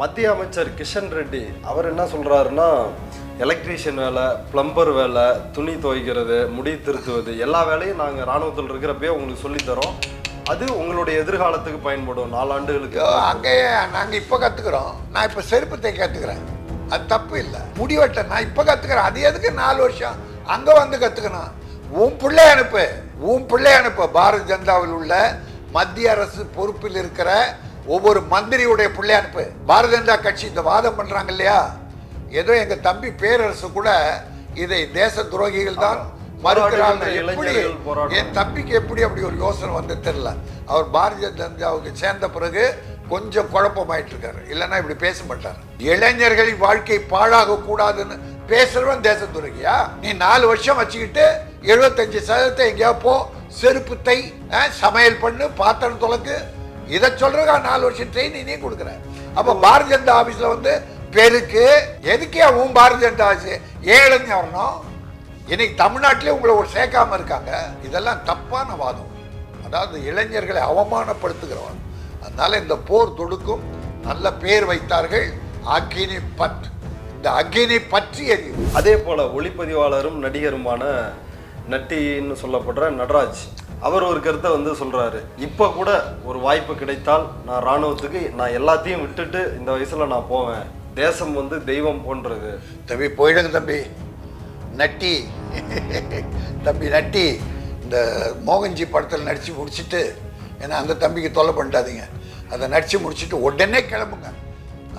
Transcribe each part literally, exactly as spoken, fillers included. Madhya Amachar Kishan Reddy, அவர் என்ன சொல்றாருன்னா electrician வேலை, பிளம்பர் வேலை, துணி துவைக்கிறது, முடி திருத்துவது எல்லா வேலையும் நாங்க ராணுவத்துல இருக்கறப்பவே உங்களுக்கு சொல்லி தரோம். அது உங்களுடைய எதிர்காலத்துக்கு பயன்படும் நாலு ஆண்டுகளுக்கு. அங்க நாங்க இப்ப கத்துக்குறோம். நான் இப்ப செருப்பு தைக்க கத்துக்குறேன். அது தப்பு இல்ல. முடி வெட்ட நான் இப்ப கத்துக்குறேன். அது எதுக்கு நாலு வருஷம் அங்க வந்து கத்துக்கணும். உன் பிள்ளை அனுப்பு. உன் பிள்ளை அனுப்பு. பாரத ஜனதாவில் உள்ள மத்திய அரசு பொறுப்பில் இருக்கிற ஒவ்வொரு மந்திரியுடைய பிள்ளை அனுப்பு. பாரத ஜனதா கட்சி இந்த வாதம் பண்றாங்க இல்லையா? ஏதோ எங்க தம்பி பேரரசு கூட இதை தேச துரோகிகள் தான் மறுக்கிறாங்க. எப்படி என் தம்பிக்கு எப்படி அப்படி ஒரு யோசனை வந்து தெரியல. அவர் பாரதிய ஜனதாவுக்கு சேர்ந்த பிறகு கொஞ்சம் குழப்பமாயிட்டு இருக்காரு. இல்லைன்னா இப்படி பேச மாட்டாரு. இளைஞர்களின் வாழ்க்கை பாழாக கூடாதுன்னு பேசுறவன் தேச துரோகியா? நீ நாலு வருஷம் வச்சுக்கிட்டு எழுபத்தஞ்சு சதவீதத்தை எங்கேயா போ, செருப்புத்தை, சமையல் பண்ணு, பாத்திரம் தொலைக்கு, இதை சொல்றதுக்கா நாலு வருஷம் ட்ரெயின் நீ கொடுக்குற? அப்ப பாரதிய ஜனதா ஆபீஸ்ல வந்து பெருக்கு எதுக்கே உன் பாரதிய ஜனதா ஆபீஸ் ஏழஞ்சு வரணும்? இன்னைக்கு தமிழ்நாட்டிலே உங்களை ஒரு சேர்க்காம இருக்காங்க. இதெல்லாம் தப்பான வாதம். அதாவது இளைஞர்களை அவமானப்படுத்துகிறவன். அதனால இந்த போர் தொடுக்கும். நல்ல பேர் வைத்தார்கள் அக்னிபத். இந்த அக்னி பற்றி எரியும். அதே போல ஒளிப்பதிவாளரும் நடிகருமான நட்டின்னு சொல்லப்படுற நடராஜ் அவர் ஒரு கருத்தை வந்து சொல்றாரு. இப்ப கூட ஒரு வாய்ப்பு கிடைத்தால் நான் ராணுவத்துக்கு நான் எல்லாத்தையும் விட்டுட்டு இந்த வயசுல நான் போவேன். தேசம் வந்து தெய்வம் போன்றது. தம்பி போயிடுங்க தம்பி. நட்டி தம்பி நட்டி இந்த மோகன்ஜி படத்தில் நடிச்சு முடிச்சுட்டு, ஏன்னா அந்த தம்பிக்கு தொல்லை பண்ணிட்டாதீங்க, அதை நடிச்சு முடிச்சுட்டு உடனே கிளம்புங்க.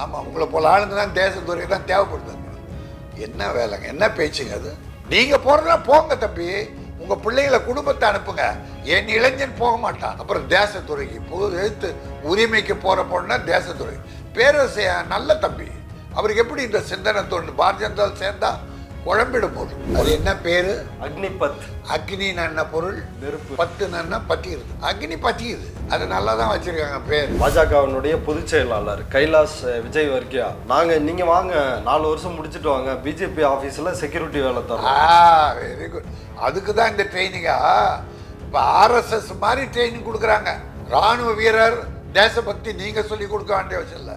ஆமாம், உங்களை போல ஆளுங்க தான் தேசத்துறை தான் தேவைப்படுதுங்க. என்ன வேலைங்க, என்ன பேச்சுங்க அது? நீங்கள் போகிறதுனா போங்க தம்பி. உங்கள் பிள்ளைங்களை குடும்பத்தை அனுப்புங்க. என் இளைஞன் போக மாட்டான். அப்புறம் தேசத்துறைக்கு பொது எழுத்து உரிமைக்கு போகிற போனா தேசத்துறை பேரரசு நல்ல தம்பி. அவருக்கு எப்படி இந்த சிந்தனை தோன்று? பாரதிய ஜனதாவில் சேர்ந்தா குழம்பிடும் போது. அது என்ன பேரு? அக்னிபத். அக்னி நன்ன பொருள் நெருப்பு, பத்து நன்ன பற்றியுது, அக்னி பற்றியுது. அது நல்லா தான் வச்சிருக்காங்க பேர். பாஜகவினுடைய பொதுச் செயலாளர் கைலாஸ் விஜயவர்க்கியா, நாங்க நீங்க வாங்க நாலு வருஷம் முடிச்சுட்டு வாங்க, பிஜேபி ஆபீஸ்ல செக்யூரிட்டி வேலை தரோம். Very good. அதுக்கு தான் இந்த ட்ரைனிங்கா இப்போ ஆர்எஸ்எஸ் மாதிரி ட்ரைனிங் கொடுக்குறாங்க. ராணுவ வீரர் தேசபக்தி நீங்க சொல்லி கொடுக்க வேண்டிய அவசியம் இல்லை.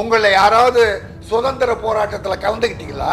உங்களை யாராவது சுதந்திர போராட்டத்தில் கலந்துக்கிட்டீங்களா?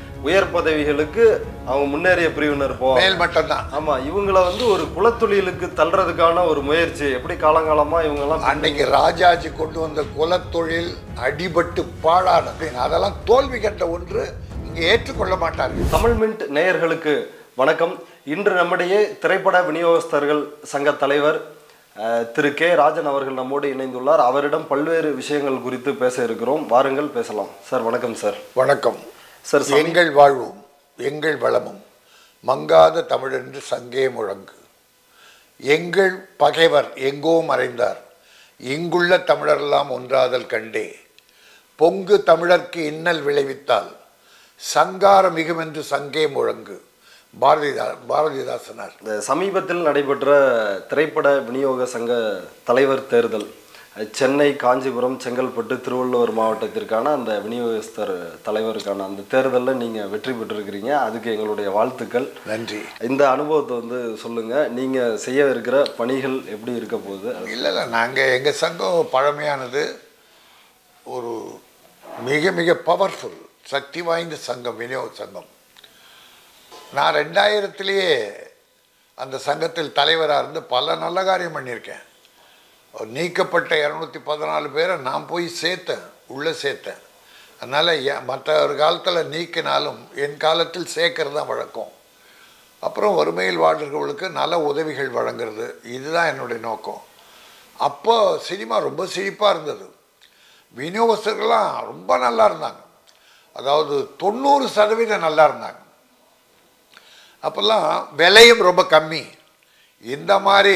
உயர் பதவிகளுக்கு அவங்க முன்னேறிய பிரிவினர் போவாங்க மட்டும்தான். ஆமா, இவங்களை வந்து ஒரு குலத்தொழிலுக்கு தள்ளுறதுக்கான ஒரு முயற்சி. எப்படி காலங்காலமா இவங்க எல்லாம் அன்னைக்கு ராஜாஜி கொண்டு வந்த குலத்தொழில் அடிபட்டு பாழானது. அதெல்லாம் தோல்வி கண்ட ஒன்று. இங்க ஏற்றுக்கொள்ள மாட்டாங்க. தமிழ் மின்ட் நேயர்களுக்கு வணக்கம். இன்று நம்முடைய திரைப்பட விநியோகஸ்தர்கள் சங்க தலைவர் திரு கே ராஜன் அவர்கள் நம்மோடு இணைந்துள்ளார். அவரிடம் பல்வேறு விஷயங்கள் குறித்து பேச இருக்கிறோம். வாருங்கள், பேசலாம். சார் வணக்கம். சார் வணக்கம். சார் எங்கள் வாழ்வும் எங்கள் வளமும் மங்காத தமிழென்று சங்கே முழங்கு. எங்கள் பகைவர் எங்கோ மறைந்தார், இங்குள்ள தமிழரெல்லாம் ஒன்றாதல் கண்டே. பொங்கு தமிழர்க்கு இன்னல் விளைவித்தால் சங்காரம் மிகுமென்று சங்கே முழங்கு. பாரதிதா பாரதிதாசனார். சமீபத்தில் நடைபெற்ற திரைப்பட விநியோக சங்க தலைவர் தேர்தல், சென்னை, காஞ்சிபுரம், செங்கல்பட்டு, திருவள்ளூர் மாவட்டத்திற்கான அந்த விநியோகஸ்தர் தலைவருக்கான அந்த தேர்தலில் நீங்கள் வெற்றி பெற்றிருக்கிறீங்க. அதுக்கு எங்களுடைய வாழ்த்துக்கள். நன்றி. இந்த அனுபவத்தை வந்து சொல்லுங்கள். நீங்கள் செய்ய இருக்கிற பணிகள் எப்படி இருக்க போகுது? இல்லை இல்லை, நாங்கள் எங்கள் சங்கம் பழமையானது, ஒரு மிக மிக பவர்ஃபுல் சக்தி வாய்ந்த சங்கம், விநியோக சங்கம். நான் ரெண்டாயிரத்திலேயே அந்த சங்கத்தில் தலைவராக இருந்து பல நல்ல காரியம் பண்ணியிருக்கேன். நீக்கப்பட்ட இரநூத்தி பதினாலு பேரை நான் போய் சேர்த்தேன், உள்ளே சேர்த்தேன். அதனால் மற்ற ஒரு காலத்தில் நீக்கினாலும் என் காலத்தில் சேர்க்கறது தான் வழக்கம். அப்புறம் வறுமையில் வாழ்கிறவர்களுக்கு நல உதவிகள் வழங்குறது, இதுதான் என்னுடைய நோக்கம். அப்போ சினிமா ரொம்ப செழிப்பாக இருந்தது. விநியோகஸ்தர்கள்லாம் ரொம்ப நல்லா இருந்தாங்க. அதாவது தொண்ணூறு சதவீதம் நல்லா இருந்தாங்க. அப்போல்லாம் விலையும் ரொம்ப கம்மி. இந்த மாதிரி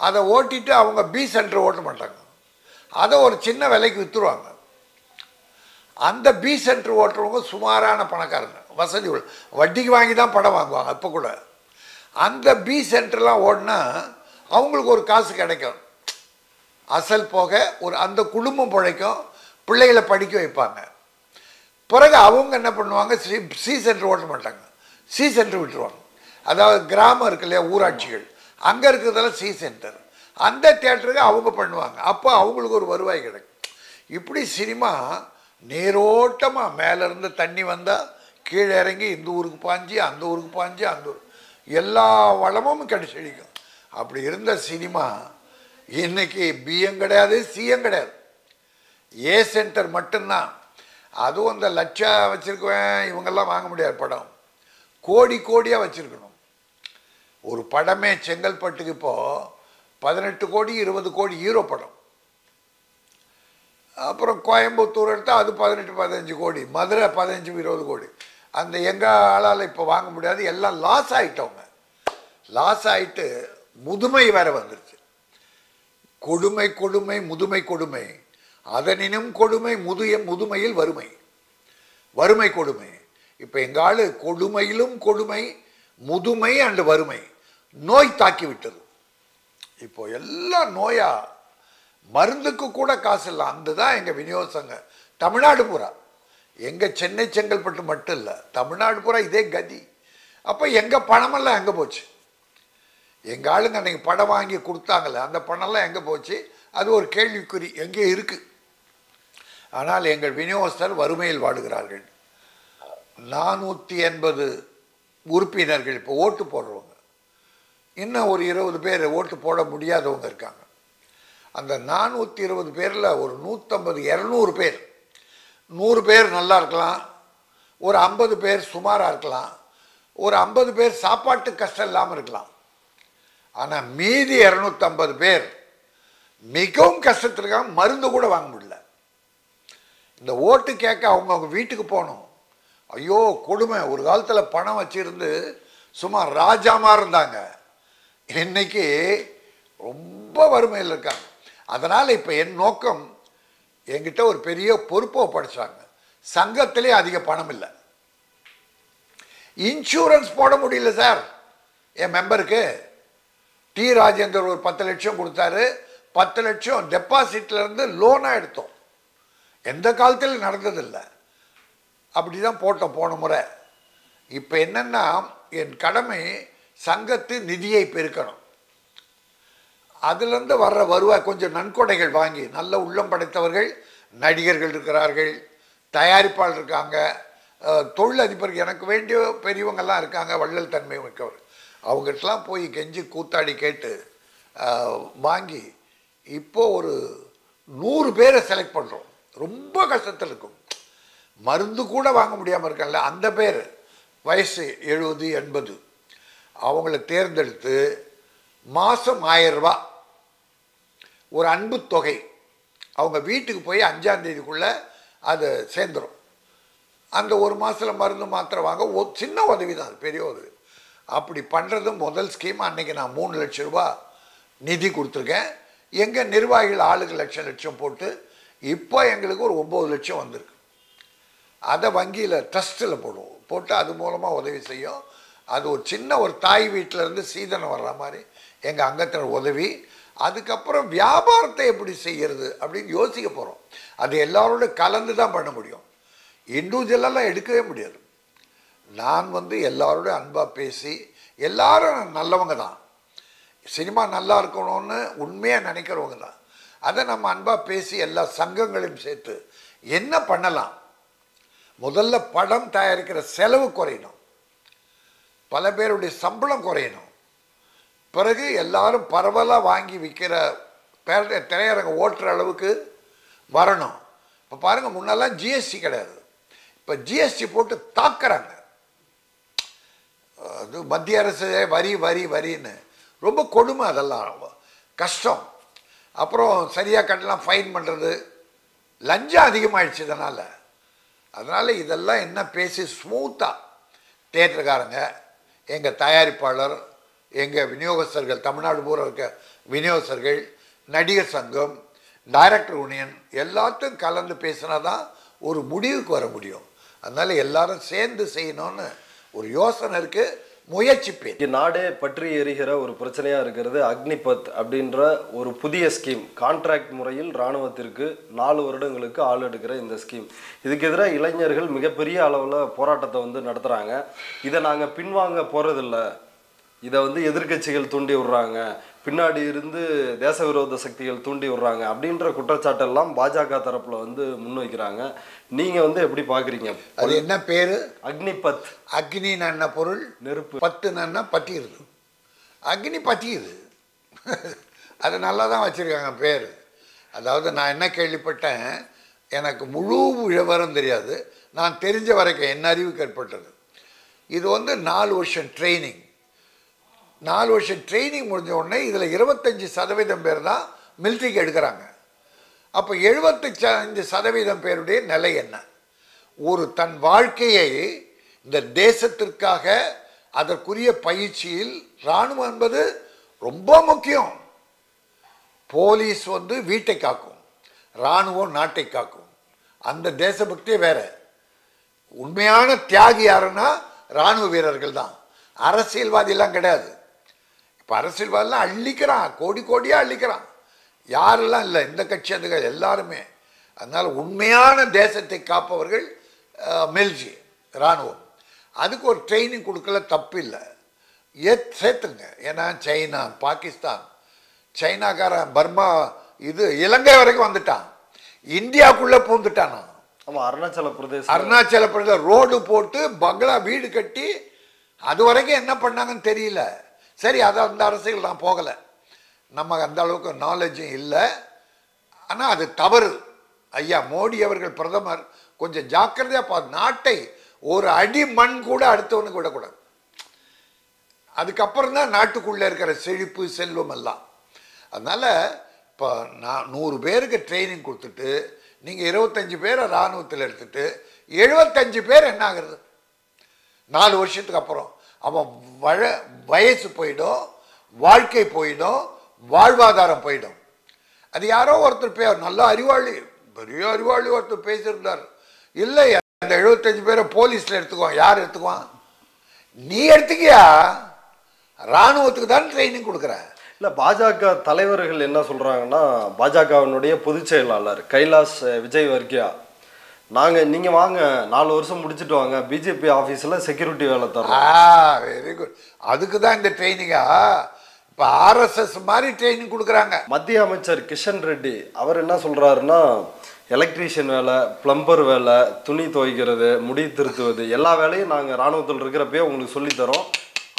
Ada otita, avanga B center otamataanga. Ada or chinna velaikku vitruvaanga. And the B center water sumarana panakarna, Vasadiul, Vadigangida Padavanga, Apokuda. And the B center la wadna, Angul Kasa Kadaka Asal Poke or and the Kulum Podeko, Pulela Padiko Ipana. Poraga Avung and Napananga C center water matanga, C center withdrawn. Ada grammar Kalea Ura Child, Angar Kadala C center. And the theatre Avanga Pandwang, Apa Angul Varvai. Ipudi cinema. Nerotama, Malar and the Tandivanda, Kid Erangi, Indur Panji, Andur Panji, Andur Yella, Valamam Kadishika. After hearing the cinema, Yeneke, B and Gada, C and Gada. Yes, center Matana, Adu on the Lacha, Vachirka, Yungala Mangamudia Padam, Kodi Kodia Vachirkunum, Ur Padame, Chengal Patikipo, Padanet to Kodi, River the Kodi, Europadam. அப்புறம் கோயம்புத்தூர் எடுத்தா அது eighteen fifteen கோடி Madurai fifteen twenty கோடி அந்த எங்க ஆளால இப்ப வாங்க முடியாது எல்லாம் லாஸ் ஆயிட்டோங்க லாஸ் ஆயிட்டு முதுமை வர வந்துருச்சு கொடுமை கொடுமை முதுமை கொடுமை அதனினும் கொடுமை முதிய முதுமையில் வறுமை வறுமை கொடுமை இப்ப எங்க ஆளு கொடுமையிலும் கொடுமை முதுமை and வறுமை நோய் தாக்கி விட்டது இப்போ எல்லாம் நோயா மருந்துக்கு கூட காசு இல்ல அதுதான் எங்க விநியோசங்க தமிழ்நாடு பூரா எங்க சென்னை செங்கல்பட்டு மட்டும் இல்ல தமிழ்நாடு பூரா இதே கதி அப்ப எங்க பணம் எல்லாம் எங்க போச்சு எங்க ஆளுங்க நீங்க பணம் வாங்கி கொடுத்தாங்கல அந்த பணம் எல்லாம் எங்க போச்சு அது ஒரு கேள்விக்குறி எங்க இருக்கு ஆனால் எங்கள் விநியோசர் வறுமையில் வாடுகிறார்கள் four eighty உறுப்பினர்கள் இப்ப ஓட்டு போடுறவங்க இன்னும் ஒரு twenty பேர் ஓட்டு போட முடியாதவங்க இருக்காங்க அந்த four twenty பேர்ல ஒரு one fifty two hundred பேர் one hundred பேர் நல்லா இருக்கலாம் ஒரு fifty பேர் சுமாரா இருக்கலாம் ஒரு fifty பேர் சாப்பாட்டு கஷ்டம் இல்லாம இருக்கலாம் ஆனா மீதி two fifty பேர் மிகவும் கஷ்டத்துல இருக்காங்க மருந்து கூட வாங்க முடியல இந்த ஓட்டு கேக்க அவங்க வீட்டுக்கு போணும் ஐயோ கொடுமை ஒரு காலத்துல பணம் வச்சிருந்து சும்மா ராஜாமா இருந்தாங்க இன்னைக்கு ரொம்ப வறுமையில இருக்காங்க அதனால இப்ப என் நோக்கம் என்கிட்ட ஒரு பெரிய பொறுப்போ படிச்சாங்க சங்கத்திலே அதிக பணம் இல்ல இன்சூரன்ஸ் போட முடியல சார் என் மெம்பருக்கு டி ராஜேந்தர் ஒரு ten லட்சம் கொடுத்தாரு ten லட்சம் டெபாசிட்ல இருந்து லோனா எடுத்தோம் எந்த காலத்துல நடந்தது இல்ல அப்படி தான் போட்ட போன முறை இப்ப என்னன்னா என் கடமை சங்கத்து நிதியை பெருக்கணும் அதிலிருந்து வர்ற வருவாய் கொஞ்சம் நன்கொடைகள் வாங்கி நல்ல உள்ளம் படைத்தவர்கள் நடிகர்கள் இருக்கிறார்கள் தயாரிப்பாளர் இருக்காங்க தொழிலதிபர்கள் எனக்கு வேண்டிய பெரியவங்க எல்லாம் இருக்காங்க வள்ளல் தன்மை மிக்கவர் அவங்கட்டலாம் போய் கெஞ்சி கூத்தாடி கேட்டு வாங்கி இப்போ ஒரு one hundred பேரை செலக்ட் பண்றோம் ரொம்ப கஷ்டத்துல இருக்கும் மருந்து கூட வாங்க முடியாம இருக்கல்ல அந்த பேர் வயசு seventy eighty அவங்களை தேர்ந்தெடுத்து மாசம் one thousand ரூபாய் ஒரு அன்பு தொகை அவங்க வீட்டுக்கு போய் அஞ்சாம் தேதிக்குள்ள அது சேந்தரும் அந்த ஒரு மாசல மருந்து மாத்திரை வாங்க சின்ன உதவிதான் பெரிய உதவி அப்படி பண்றது முதல் ஸ்கீம் அன்னைக்கு நான் three லட்சம் ரூபாய் நிதி கொடுத்திருக்கேன் எங்க நிர்வாகிகள் ஆளுக்கு லட்சம் லட்சம் போட்டு இப்போ எங்களுக்கு ஒரு nine லட்சம் வந்திருக்கு அத வங்கியில ட்ரஸ்ட்ல போடுவோம் போட்டு அது மூலமா உதவி செய்யும் அது ஒரு சின்ன ஒரு தாய் வீட்ல இருந்து சீதனம் வர்ற மாதிரி எங்க அங்கத்தோட உதவி அதுக்கு அப்புறம் வியாபாரத்தை எப்படி செய்யிறது அப்படி யோசிக்க போறோம் அது எல்லாரோட கலந்து தான் பண்ண முடியும் இன்டிவிஜுவலா எடுக்கவே முடியாது நான் வந்து எல்லாரோட அன்பா பேசி எல்லாரும் நல்லவங்க தான் சினிமா நல்லா இருக்கணும்னு உண்மையா நினைக்கிறவங்க தான் அத நம்ம அன்பா பேசி எல்லா சங்கங்களையும் சேர்த்து என்ன பண்ணலாம் முதல்ல படம் தயாரிக்கிற செலவு குறையணும் பல பேருடைய சம்பளம் குறையணும் பிறகு எல்லாரும் பரவலா வாங்கி விக்கிற திரையரங்க ஓட்டுற அளவுக்கு வரணும் இப்ப பாருங்க முன்னெல்லாம் ஜிஎஸ்டி கிடையாது இப்ப ஜிஎஸ்டி போட்டு தாக்குறாங்க அது மத்திய அரசு வரி வரி வரின்னு ரொம்ப கொடுமை அதெல்லாம் கஷ்டம். அப்புறம் சரியாக கட்டலாம் ஃபைன் பண்ணுறது, லஞ்சம் அதிகமாகிடுச்சு இதனால். அதனால் இதெல்லாம் என்ன பேசி ஸ்மூத்தாக தேட்டருக்காரங்க, எங்கள் தயாரிப்பாளர், எங்கள் விநியோகஸ்தர்கள், தமிழ்நாடு பூரா இருக்க விநியோகஸ்தர்கள், நடிகர் சங்கம், டைரக்டர் யூனியன் எல்லாத்தையும் கலந்து பேசினா தான் ஒரு முடிவுக்கு வர முடியும். அதனால் எல்லாரும் சேர்ந்து செய்யணும்னு ஒரு யோசனை இருக்குது, முயற்சிப்பேன். நாடே பற்றி எரிகிற ஒரு பிரச்சனையாக இருக்கிறது அக்னிபத் அப்படின்ற ஒரு புதிய ஸ்கீம். கான்ட்ராக்ட் முறையில் இராணுவத்திற்கு நாலு வருடங்களுக்கு ஆள் எடுக்கிற இந்த ஸ்கீம், இதுக்கு எதிராக இளைஞர்கள் மிகப்பெரிய அளவில் போராட்டத்தை வந்து நடத்துகிறாங்க. இதை நாங்கள் பின்வாங்க போகிறதில்ல, இதை வந்து எதிர்கட்சிகள் தூண்டி விடுறாங்க, பின்னாடி இருந்து தேச விரோத சக்திகள் தூண்டி விடுறாங்க அப்படின்ற குற்றச்சாட்டெல்லாம் பாஜக தரப்பில் வந்து முன்வைக்கிறாங்க. நீங்கள் வந்து எப்படி பார்க்குறீங்க? அது என்ன பேர் அக்னிபத்? அக்னி நன்ன பொருள் நெருப்பு, பத்து நன்ன பற்றி இருக்கு, அக்னி பற்றி இது. அது நல்லா தான் வச்சுருக்காங்க பேர். அதாவது நான் என்ன கேள்விப்பட்டேன், எனக்கு முழு விவரம் தெரியாது, நான் தெரிஞ்ச வரைக்கும் என்ன அறிவு ஏற்பட்டது, இது வந்து நாலு வருஷம் ட்ரைனிங். நாலு வருஷம் ட்ரைனிங் முடிஞ்ச உடனே இதில் இருபத்தஞ்சி சதவீதம் பேர் தான் மிலிட்ரிக்கு எடுக்கிறாங்க. அப்போ எழுபத்தஞ்சு அஞ்சு சதவீதம் பேருடைய நிலை என்ன? ஒரு தன் வாழ்க்கையை இந்த தேசத்திற்காக அதற்குரிய பயிற்சியில் இராணுவம் என்பது ரொம்ப முக்கியம். போலீஸ் வந்து வீட்டை காக்கும், இராணுவம் நாட்டை காக்கும். அந்த தேசபக்தியே வேறு. உண்மையான தியாகி யாருன்னா இராணுவ வீரர்கள் தான், அரசியல்வாதியெல்லாம் கிடையாது. இப்போ அரசியல்வாதிலாம் அள்ளிக்கிறான், கோடி கோடியாக அள்ளிக்கிறான், யாரெல்லாம் இல்லை இந்த கட்சி அந்த கட்சி எல்லாருமே. அதனால் உண்மையான தேசத்தை காப்பவர்கள் மில்ட்ரி இராணுவம். அதுக்கு ஒரு ட்ரைனிங் கொடுக்கல தப்பு இல்லை, ஏ சேர்த்துங்க. ஏன்னா சைனா, பாகிஸ்தான், சைனாக்காரன் பர்மா, இது இலங்கை வரைக்கும் வந்துட்டான், இந்தியாவுக்குள்ளே பூந்துட்டான். ஆமாம், அருணாச்சல பிரதேசம் அருணாச்சல பிரதேசம் ரோடு போட்டு பங்களா வீடு கட்டி அது வரைக்கும் என்ன பண்ணாங்கன்னு தெரியல. சரி, அதை அந்த அரசியல் நான் போகலை, நமக்கு அந்த அளவுக்கு நாலேஜும் இல்லை. ஆனால் அது தவறு. ஐயா மோடி அவர்கள் பிரதமர் கொஞ்சம் ஜாக்கிரதையாக பார்த்து, நாட்டை ஒரு அடி மண் கூட அடுத்தவனுக்கு விடக்கூடாது. அதுக்கப்புறம் தான் நாட்டுக்குள்ளே இருக்கிற செழிப்பு செல்வம் எல்லாம். அதனால் இப்போ நான் நூறு பேருக்கு ட்ரைனிங் கொடுத்துட்டு நீங்கள் இருபத்தஞ்சி பேரை இராணுவத்தில் எடுத்துட்டு எழுபத்தஞ்சு பேர் என்ன ஆகுறது? நாலு வருஷத்துக்கு அப்புறம் அவன் வழ வயசு போயிடும், வாழ்க்கை போயிடும், வாழ்வாதாரம் போயிடும். அது யாரோ ஒருத்தர் பே நல்ல அறிவாளி, பெரிய அறிவாளி ஒருத்தர் பேசியிருந்தார், இல்லை அந்த எழுபத்தஞ்சு பேரை போலீஸில் எடுத்துக்குவான். யார் எடுத்துக்குவான்? நீ எடுத்துக்கியா? இராணுவத்துக்கு தான் ட்ரைனிங் கொடுக்குற. இல்லை, பாஜக தலைவர்கள் என்ன சொல்கிறாங்கன்னா, பாஜகவினுடைய பொதுச் செயலாளர் கைலாஸ் விஜயவர்க்கியா, நாங்கள் நீங்கள் வாங்க நாலு வருஷம் முடிச்சுட்டு வாங்க, பிஜேபி ஆஃபீஸில் செக்யூரிட்டி வேலை தரோம். Very good. அதுக்கு தான் இந்த ட்ரைனிங்கா? இப்போ ஆர்எஸ்எஸ் மாதிரி ட்ரைனிங் கொடுக்குறாங்க. மத்திய அமைச்சர் கிஷன் ரெட்டி அவர் என்ன சொல்கிறாருன்னா, எலக்ட்ரீஷியன் வேலை, பிளம்பர் வேலை, துணி துவைக்கிறது, முடி திருத்துவது, எல்லா வேலையும் நாங்கள் இராணுவத்தில் இருக்கிறப்பயே உங்களுக்கு சொல்லித்தரோம்,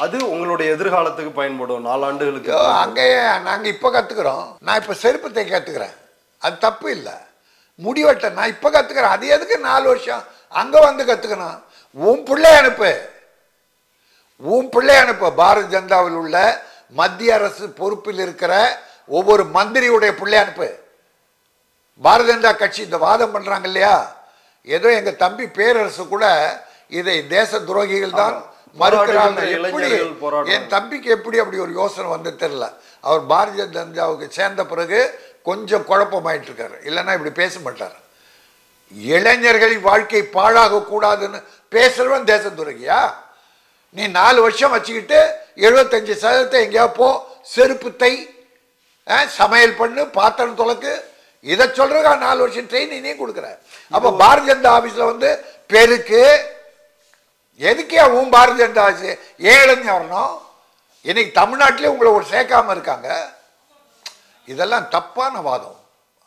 அது உங்களுடைய எதிர்காலத்துக்கு பயன்படும் நாலாண்டுகளுக்கு. அங்கேயே நாங்கள் இப்போ கற்றுக்குறோம். நான் இப்போ செருப்பத்தை கற்றுக்குறேன், அது தப்பு இல்லை. முடிவெட்ட நான் இப்போ கற்றுக்கிறேன், அது எதுக்கு நாலு வருஷம் அங்கே வந்து கற்றுக்கணும்? உன் பிள்ளை அனுப்பு, உன் பிள்ளை அனுப்பு. பாரதிய ஜனதாவில் உள்ள மத்திய அரசு பொறுப்பில் இருக்கிற ஒவ்வொரு மந்திரியுடைய பிள்ளை அனுப்பு. பாரதிய ஜனதா கட்சி இந்த வாதம் பண்ணுறாங்க இல்லையா, ஏதோ எங்கள் தம்பி பேரரசு கூட இதை தேச துரோகிகள் தான் மறுக்கிறாங்க. எப்படி என் தம்பிக்கு எப்படி அப்படி ஒரு யோசனை வந்து தெரியல. அவர் பாரதிய ஜனதாவுக்கு சேர்ந்த பிறகு கொஞ்சம் குழப்பமாயிட்டு இருக்காரு, இல்லைன்னா இப்படி பேச மாட்டார். இளைஞர்களின் வாழ்க்கை பாழாக கூடாதுன்னு பேசுறவன் தேச துரோகியா? நீ நாலு வருஷம் வச்சுக்கிட்டு எழுபத்தஞ்சு சதவீதத்தை எங்கேயா போ, செருப்பு தை, சமையல் பண்ணு, பாத்திரம் துலக்கு, இதை சொல்றா நாலு வருஷம் ட்ரைனிங் நீ கொடுக்குற. அப்போ பாரதிய ஜனதா ஆஃபீஸில் வந்து பெருக்கு எதுக்கே உன் பாரதிய ஜனதா ஆஃபீஸ் ஏழு வரணும்? இன்னைக்கு தமிழ்நாட்டிலே உங்களை ஒரு சேர்க்காம இருக்காங்க. இதெல்லாம் தப்பான வாதம்,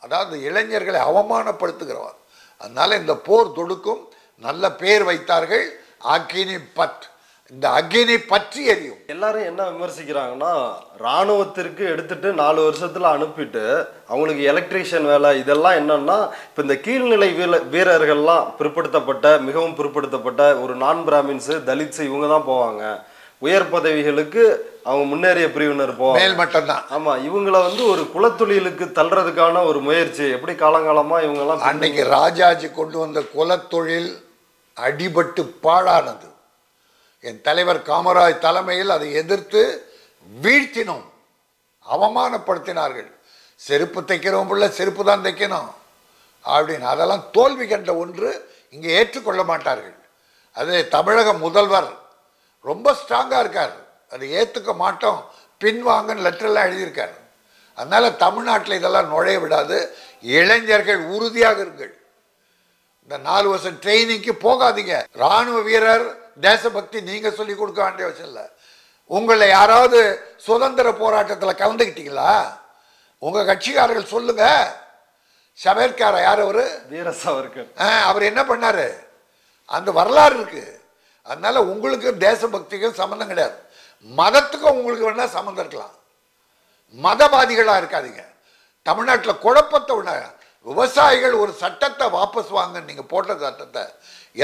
அதாவது இளைஞர்களை அவமானப்படுத்துகிறவார். அதனால் இந்த போர் தொடுக்கும். நல்ல பேர் வைத்தார்கள் அக்னிபத். இந்த அக்னி பற்றி எரியும். எல்லாரும் என்ன விமர்சிக்கிறாங்கன்னா, இராணுவத்திற்கு எடுத்துட்டு நாலு வருஷத்தில் அனுப்பிட்டு அவங்களுக்கு எலக்ட்ரீஷியன் வேலை இதெல்லாம் என்னன்னா, இப்போ இந்த கீழ்நிலை வீர வீரர்கள்லாம் பிற்படுத்தப்பட்ட மிகவும் பிற்படுத்தப்பட்ட ஒரு நான் பிராமின்ஸு, தலித்ஸு, இவங்க தான் போவாங்க. உயர் பதவிகளுக்கு அவங்க முன்னேறிய பிரிவினர் போவாங்க. மேல் மட்டம் தான். ஆமா, இவங்களை வந்து ஒரு குலத்தொழிலுக்கு தள்ளுறதுக்கான ஒரு முயற்சி. எப்படி காலங்காலமா இவங்க எல்லாம் அன்னைக்கு ராஜாஜி கொண்டு வந்த குலத்தொழில் அடிபட்டு பாழானது. என் தலைவர் காமராஜ் தலைமையில் அதை எதிர்த்து வீழ்த்தினோம், அவமானப்படுத்தினார்கள். செருப்பு தைக்கிறோம் பிள்ளை செருப்பு தான் தைக்கணும் அப்படின்னு, அதெல்லாம் தோல்வி கண்ட ஒன்று, இங்கே ஏற்றுக்கொள்ள மாட்டார்கள். அதே தமிழக முதல்வர் ரொம்ப ஸ்ட்ராங்காக இருக்கார், அதை ஏற்றுக்க மாட்டோம் பின்வாங்கன்னு லெட்டரெல்லாம் எழுதியிருக்காரு. அதனால் தமிழ்நாட்டில் இதெல்லாம் நுழைய விடாது. இளைஞர்கள் உறுதியாக இருங்கள். இந்த நாலு வருஷம் ட்ரைனிங்க்கு போகாதீங்க. இராணுவ வீரர் தேசபக்தி நீங்கள் சொல்லிக் கொடுக்க வேண்டிய அவசியம் இல்லை. உங்களை யாராவது சுதந்திர போராட்டத்தில் கலந்துக்கிட்டீங்களா? உங்கள் கட்சிக்காரர்கள் சொல்லுங்கள். சவேர்கார யார் அவர்? வீர சாவர்கர். அவர் என்ன பண்ணார்? அந்த வரலாறு இருக்குது. அதனால உங்களுக்கு தேசபக்திக்கும் சம்மந்தம் கிடையாது. மதத்துக்கும் உங்களுக்கு வேணால் சம்மந்தம் இருக்கலாம். மதவாதிகளாக இருக்காதிங்க. தமிழ்நாட்டில் குழப்பத்தை உள்ள விவசாயிகள் ஒரு சட்டத்தை வாபஸ் வாங்க, நீங்கள் போட்ட சட்டத்தை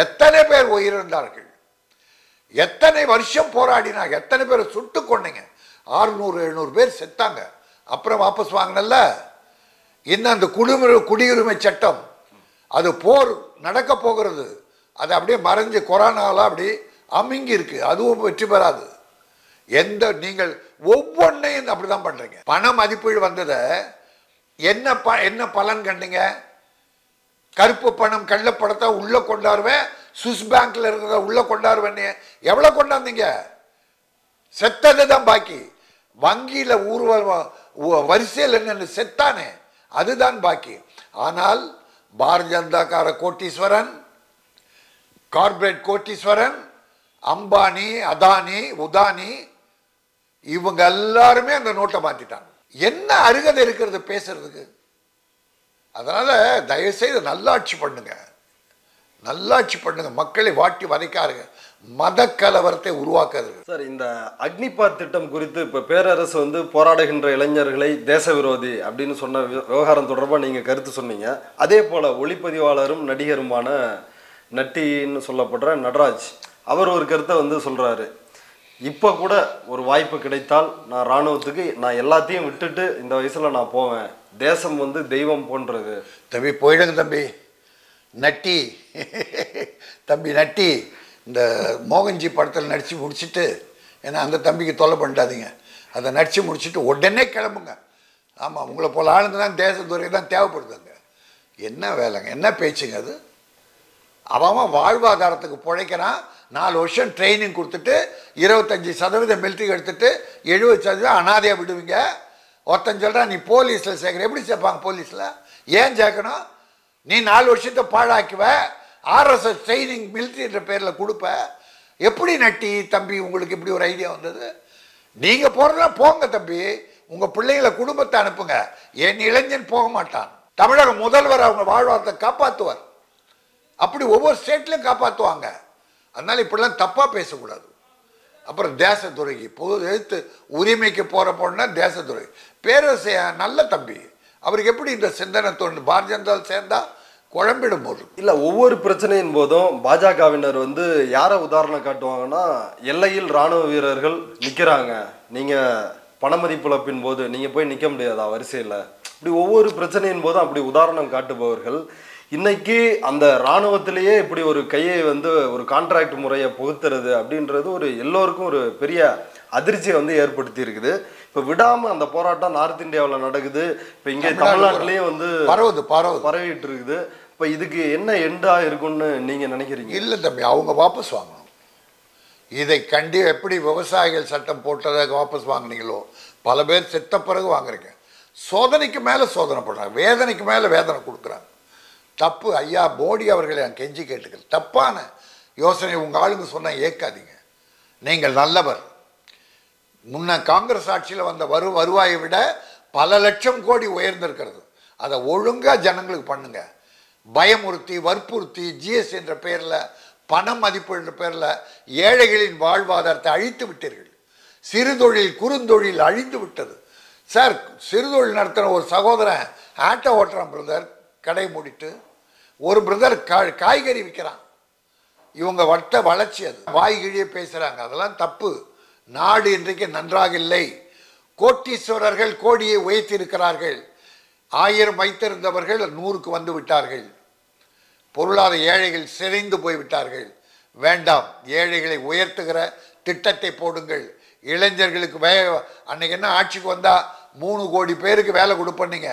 எத்தனை பேர் உயிரிழந்தார்கள், எத்தனை வருஷம் போராடினாங்க, எத்தனை பேர் சுட்டு கொண்டீங்க, ஆறுநூறு எழுநூறு பேர் செத்தாங்க, அப்புறம் வாபஸ் வாங்கினல்ல. இன்னும் அந்த குடியுரிமை குடியுரிமை சட்டம், அது போர் நடக்க போகிறது, அது அப்படியே மறைஞ்சு கொரோனாவில் அப்படி அமுங்கி இருக்கு, அதுவும் வெற்றி பெறாது. எந்த நீங்கள் ஒவ்வொன்றையும் அப்படி தான் பண்ணுறீங்க. பண மதிப்பீடு வந்ததை என்ன ப என்ன பலன் கண்டுங்க? கருப்பு பணம் கள்ளப்படத்தை உள்ளே கொண்டாருவேன், சுவிஸ் பேங்க்கில் இருக்கிறத உள்ளே கொண்டாருவேன்னு எவ்வளோ கொண்டாந்தீங்க? செத்தது தான் பாக்கி. வங்கியில் ஊர்வ வரிசையில் என்னென்னு செத்தானே அதுதான் பாக்கி. ஆனால் பாரதிய ஜனதாக்கார கோட்டீஸ்வரன், கார்பரேட் கோட்டீஸ்வரன், அம்பானி, அதானி, உதானி, இவங்க எல்லாருமே அந்த நோட்டை மாற்றிட்டாங்க. என்ன அருகதை இருக்கிறது பேசுறதுக்கு? அதனால் தயவுசெய்து நல்லாட்சி பண்ணுங்க, நல்லாட்சி பண்ணுங்க, மக்களை வாட்டி வதைக்காருங்க, மத கலவரத்தை உருவாக்குறது. சார், இந்த அக்னிபாத் திட்டம் குறித்து இப்போ பேரரசு வந்து போராடுகின்ற இளைஞர்களை தேச விரோதி அப்படின்னு சொன்ன விவகாரம் தொடர்பாக நீங்கள் கருத்து சொன்னீங்க. அதே போல் ஒளிப்பதிவாளரும் நடிகருமான நட்டின்னு சொல்லப்படுற நடராஜ் அவர் ஒரு கருத்தை வந்து சொல்கிறாரு, இப்போ கூட ஒரு வாய்ப்பு கிடைத்தால் நான் இராணுவத்துக்கு நான் எல்லாத்தையும் விட்டுட்டு இந்த வயசில் நான் போவேன், தேசம் வந்து தெய்வம் போன்றது. தம்பி போயிடுங்க தம்பி, நட்டி தம்பி நட்டி இந்த மோகன்ஜி படத்தில் நடித்து முடிச்சுட்டு, ஏன்னா அந்த தம்பிக்கு தொல்லை பண்ணிட்டாதீங்க, அதை நடித்து முடிச்சுட்டு உடனே கிளம்புங்க. ஆமாம், உங்களை போல் ஆளுங்க தான் தேசத்துறை தான் தேவைப்படுதுங்க. என்ன வேலைங்க, என்ன பேச்சுங்க அது? அவன் வாழ்வாதாரத்துக்கு பிழைக்கிறான். நாலு வருஷம் ட்ரைனிங் கொடுத்துட்டு இருபத்தஞ்சி சதவீதம் மிலிட்ரி எடுத்துட்டு எழுபது சதவீதம் அனாதையாக விடுவீங்க. ஒருத்தன் சொல்கிறான் நீ போலீஸில் சேர்க்குற. எப்படி சேர்ப்பாங்க போலீஸில்? ஏன் சேர்க்கணும்? நீ நாலு வருஷத்தை பாழாக்குவ, ஆர்எஸ்எஸ் ட்ரைனிங் மிலிட்ரின்ற பேரில் கொடுப்ப. எப்படி நட்டி தம்பி உங்களுக்கு இப்படி ஒரு ஐடியா வந்தது? நீங்கள் போகிறதெல்லாம் போங்க தம்பி, உங்கள் பிள்ளைங்களை குடும்பத்தை அனுப்புங்க. என் இளைஞன் போக மாட்டான். தமிழக முதல்வர் அவங்க வாழ்வாதாரத்தை காப்பாற்றுவார். அப்படி ஒவ்வொரு ஸ்டேட்லையும் காப்பாற்றுவாங்க. அதனால் இப்படிலாம் தப்பாக பேசக்கூடாது. அப்புறம் தேசத்துறைக்கு பொது எழுத்து உரிமைக்கு போகிற போனா தேசத்துறை பேரரசு நல்ல தம்பி, அவருக்கு எப்படி இந்த சிந்தனை தோணு? பாரதிய ஜனதாவில் சேர்ந்தால் குழம்பிடும் போது இல்லை. ஒவ்வொரு பிரச்சனையின் போதும் பாஜகவினர் வந்து யாரை உதாரணம் காட்டுவாங்கன்னா, எல்லையில் இராணுவ வீரர்கள் நிற்கிறாங்க, நீங்கள் பணமதிப்பிழப்பின் போது நீங்கள் போய் நிற்க முடியாதா வரிசையில்? இப்படி ஒவ்வொரு பிரச்சனையின் போதும் அப்படி உதாரணம் காட்டுபவர்கள் இன்னைக்கு அந்த இராணுவத்திலேயே இப்படி ஒரு கையை வந்து ஒரு கான்ட்ராக்ட் முறையை புகுத்துறது அப்படின்றது ஒரு எல்லோருக்கும் ஒரு பெரிய அதிர்ச்சியை வந்து ஏற்படுத்தி இருக்குது. இப்போ விடாமல் அந்த போராட்டம் நார்த் இந்தியாவில் நடக்குது, இப்போ இங்கே தமிழ்நாட்டிலையும் வந்து பரவுது பரவு பரவிட்டு இருக்குது. இப்போ இதுக்கு என்ன எண்டாக இருக்குன்னு நீங்கள் நினைக்கிறீங்க? இல்லை தம்பி, அவங்க வாபஸ் வாங்கணும். இதை கண்டி எப்படி விவசாயிகள் சட்டம் போட்டதை வாபஸ் வாங்கினீங்களோ, பல பேர் செத்த பிறகு வாங்குறீங்க. சோதனைக்கு மேலே சோதனை பண்ணுறாங்க, வேதனைக்கு மேலே வேதனை கொடுக்குறாங்க. தப்பு. ஐயா மோடி அவர்களை நான் கெஞ்சி கேட்டுக்கல, தப்பான யோசனை உங்கள் ஆளுங்க சொன்னால் ஏற்காதீங்க. நீங்கள் நல்லவர். முன்ன காங்கிரஸ் ஆட்சியில் வந்த வரு வருவாயை விட பல லட்சம் கோடி உயர்ந்திருக்கிறது. அதை ஒழுங்காக ஜனங்களுக்கு பண்ணுங்கள். பயமுறுத்தி வற்புறுத்தி ஜிஎஸ்டி என்ற பெயரில், பண மதிப்பு என்ற பெயரில் ஏழைகளின் வாழ்வாதாரத்தை அழித்து விட்டீர்கள். சிறுதொழில் குறுந்தொழில் அழிந்து விட்டது. சார், சிறுதொழில் நடத்துகிற ஒரு சகோதரன் ஆட்டோ ஓட்டுறான் பிரதர், கடை மூடிட்டு. ஒரு பிரதர் கா காய்கறி விற்கிறான். இவங்க வட்ட வளர்ச்சி அது. வாய்கிழியே பேசுகிறாங்க, அதெல்லாம் தப்பு. நாடு இன்றைக்கு நன்றாக இல்லை. கோட்டீஸ்வரர்கள் கோடியை உயர்த்தியிருக்கிறார்கள். ஆயிரம் வைத்திருந்தவர்கள் நூறுக்கு வந்து விட்டார்கள். பொருளாதார ஏழைகள் சிதைந்து போய்விட்டார்கள். வேண்டாம், ஏழைகளை உயர்த்துகிற திட்டத்தை போடுங்கள். இளைஞர்களுக்கு வே அன்னைக்கு என்ன ஆட்சிக்கு வந்தால் மூணு கோடி பேருக்கு வேலை கொடுப்பீங்க.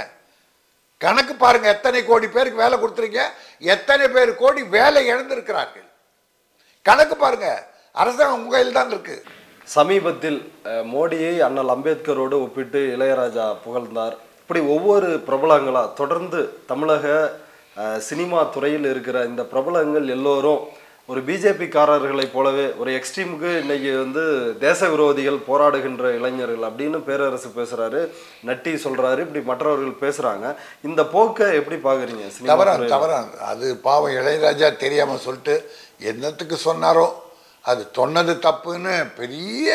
கணக்கு பாருங்கள், எத்தனை கோடி பேருக்கு வேலை கொடுத்துருங்க, எத்தனை பேர் கோடி வேலை இழந்திருக்கிறார்கள். கணக்கு பாருங்கள், அரசாங்கம் உங்கள் கையில் தான் இருக்குது. சமீபத்தில் மோடியை அண்ணல் அம்பேத்கரோடு ஒப்பிட்டு இளையராஜா புகழ்ந்தார். இப்படி ஒவ்வொரு பிரபலங்களாக தொடர்ந்து தமிழக சினிமா துறையில் இருக்கிற இந்த பிரபலங்கள் எல்லோரும் ஒரு பிஜேபிக்காரர்களைப் போலவே ஒரு எக்ஸ்ட்ரீமுக்கு இன்றைக்கி வந்து தேச விரோதிகள், போராடுகின்ற இளைஞர்கள் அப்படின்னு பேரரசு பேசுகிறாரு, நட்டி சொல்கிறாரு, இப்படி மற்றவர்கள் பேசுகிறாங்க. இந்த போக்கை எப்படி பார்க்குறீங்க? தவறா தவறா அது பாவம் இளையராஜா தெரியாமல் சொல்லிட்டு என்னத்துக்கு சொன்னாரோ அது சொன்னது தப்புன்னு பெரிய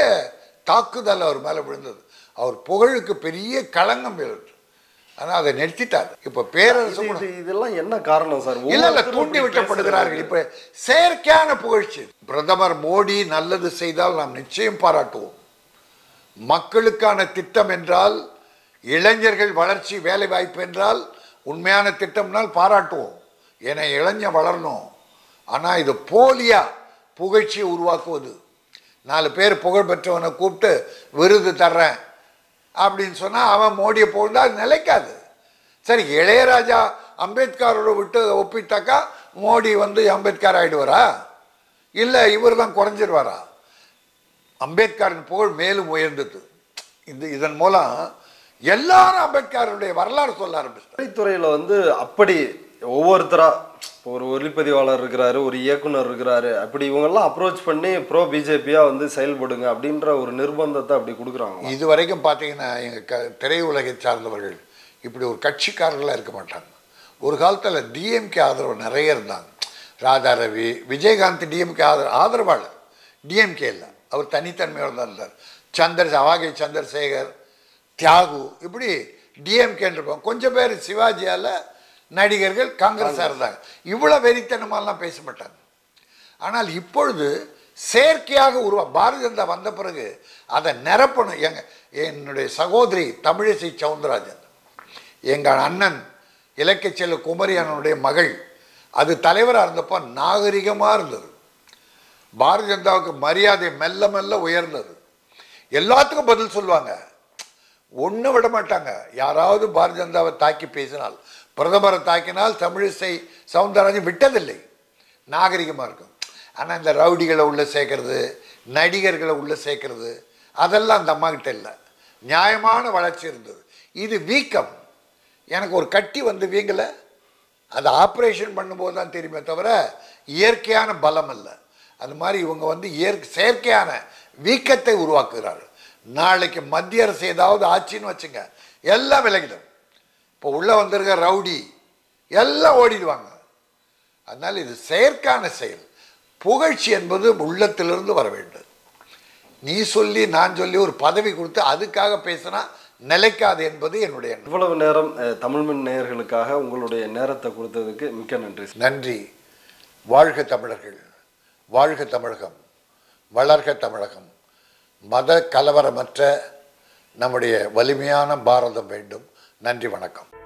தாக்குதல் அவர் மேலே விழுந்தது. அவர் புகழுக்கு பெரிய களங்கம் விழுது. ஆனால் அதை நிறுத்திட்டார். இப்போ பேரரசு இதெல்லாம் என்ன காரணம் சார்? இல்லை இல்லை தூண்டி விட்டப்படுகிறார்கள். இப்போ செயற்கையான புகழ்ச்சி. பிரதமர் மோடி நல்லது செய்தால் நாம் நிச்சயம் பாராட்டுவோம். மக்களுக்கான திட்டம் என்றால், இளைஞர்கள் வளர்ச்சி வேலை வாய்ப்பு என்றால் உண்மையான திட்டம்னால் பாராட்டுவோம். ஏன்னா இளைஞர் வளரணும். ஆனால் இது போலியா புகழ்ச்சியை உருவாக்குவது. நாலு பேர் புகழ்பெற்றவனை கூப்பிட்டு விருது தர்றேன் அப்படின்னு சொன்னால் அவன் மோடியை போகணும், அது நிலைக்காது. சரி, இளையராஜா அம்பேத்கரோட விட்டு ஒப்பிட்டாக்கா மோடி வந்து அம்பேத்கர் ஆகிடுவாரா? இல்லை இவர் தான் குறைஞ்சிடுவாரா? அம்பேத்கரின் புகழ் மேலும் உயர்ந்தது. இது இதன் மூலம் எல்லாரும் அம்பேத்கருடைய வரலாறு சொல்ல ஆரம்பிச்சு. திரைத்துறையில் வந்து அப்படி ஒவ்வொருத்தராக ஒரு ஒளிப்பதிவாளர் இருக்கிறாரு, ஒரு இயக்குனர் இருக்கிறாரு, அப்படி இவங்கெல்லாம் அப்ரோச் பண்ணி ப்ரோ பிஜேபியாக வந்து செயல்படுங்க அப்படின்ற ஒரு நிர்பந்தத்தை அப்படி கொடுக்குறாங்க. இது வரைக்கும் பார்த்தீங்கன்னா எங்கள் க திரையுலகை சார்ந்தவர்கள் இப்படி ஒரு கட்சிக்காரர்களாக இருக்க மாட்டாங்க. ஒரு காலத்தில் டிஎம்கே ஆதரவு நிறைய இருந்தாங்க. ராதா ரவி, விஜயகாந்த் டிஎம்கே ஆதரவு ஆதரவாளர். டிஎம்கே இல்லை, அவர் தனித்தன்மையோடு தான் இருந்தார். சந்திர வாகை சந்திரசேகர், தியாகு, இப்படி டிஎம்கேன்றிருப்பாங்க. கொஞ்சம் பேர் சிவாஜியால் நடிகர்கள் காங்கிரஸாக இருந்தாங்க. இவ்வளோ வெறித்தனமாலாம் பேச மாட்டாங்க. ஆனால் இப்பொழுது செயற்கையாக உருவா பாரதிய ஜனதா வந்த பிறகு அதை நிரப்பணும். எங்கள் என்னுடைய சகோதரி தமிழிசை சவுந்தரராஜன், எங்கள் அண்ணன் இலக்கிய செல்வ குமரி அண்ணனுடைய மகள், அது தலைவராக இருந்தப்போ நாகரிகமாக இருந்தது. பாரதிய ஜனதாவுக்கு மரியாதை மெல்ல மெல்ல உயர்ந்தது. எல்லாத்துக்கும் பதில் சொல்லுவாங்க, ஒன்றும் விட மாட்டாங்க. யாராவது பாரதிய ஜனதாவை தாக்கி பேசினால், பிரதமரை தாக்கினால் தமிழிசை சவுந்தரராஜன் விட்டதில்லை. நாகரிகமாக இருக்கும். ஆனால் இந்த ரவுடிகளை உள்ளே சேர்க்கறது, நடிகர்களை உள்ளே சேர்க்கறது, அதெல்லாம் அந்த அம்மாக்கிட்ட இல்லை. நியாயமான வளர்ச்சி இருந்தது. இது வீக்கம். எனக்கு ஒரு கட்டி வந்து வீங்கலை, அது ஆப்ரேஷன் பண்ணும்போது தான் தெரியுமே தவிர இயற்கையான பலம் இல்லை. அது மாதிரி இவங்க வந்து இயற்கை செயற்கையான வீக்கத்தை உருவாக்குகிறார்கள். நாளைக்கு மத்திய அரசு ஏதாவது ஆட்சின்னு வச்சுங்க, எல்லாம் விலகிடும். இப்போ உள்ளே வந்திருக்க ரவுடி எல்லாம் ஓடிடுவாங்க. அதனால் இது செயற்கான செயல். புகழ்ச்சி என்பது உள்ளத்திலிருந்து வர வேண்டும். நீ சொல்லி நான் சொல்லி ஒரு பதவி கொடுத்து அதுக்காக பேசினா நிலைக்காது என்பது என்னுடைய எண்ணம். இவ்வளவு நேரம் தமிழ் மண் நேயர்களுக்காக உங்களுடைய நேரத்தை கொடுத்ததுக்கு மிக்க நன்றி. நன்றி. வாழ்க தமிழர்கள், வாழ்க தமிழகம், வளர்க தமிழகம். மத கலவரமற்ற நம்முடைய வலிமையான பாரதம் வேண்டும். நன்றி, வணக்கம்.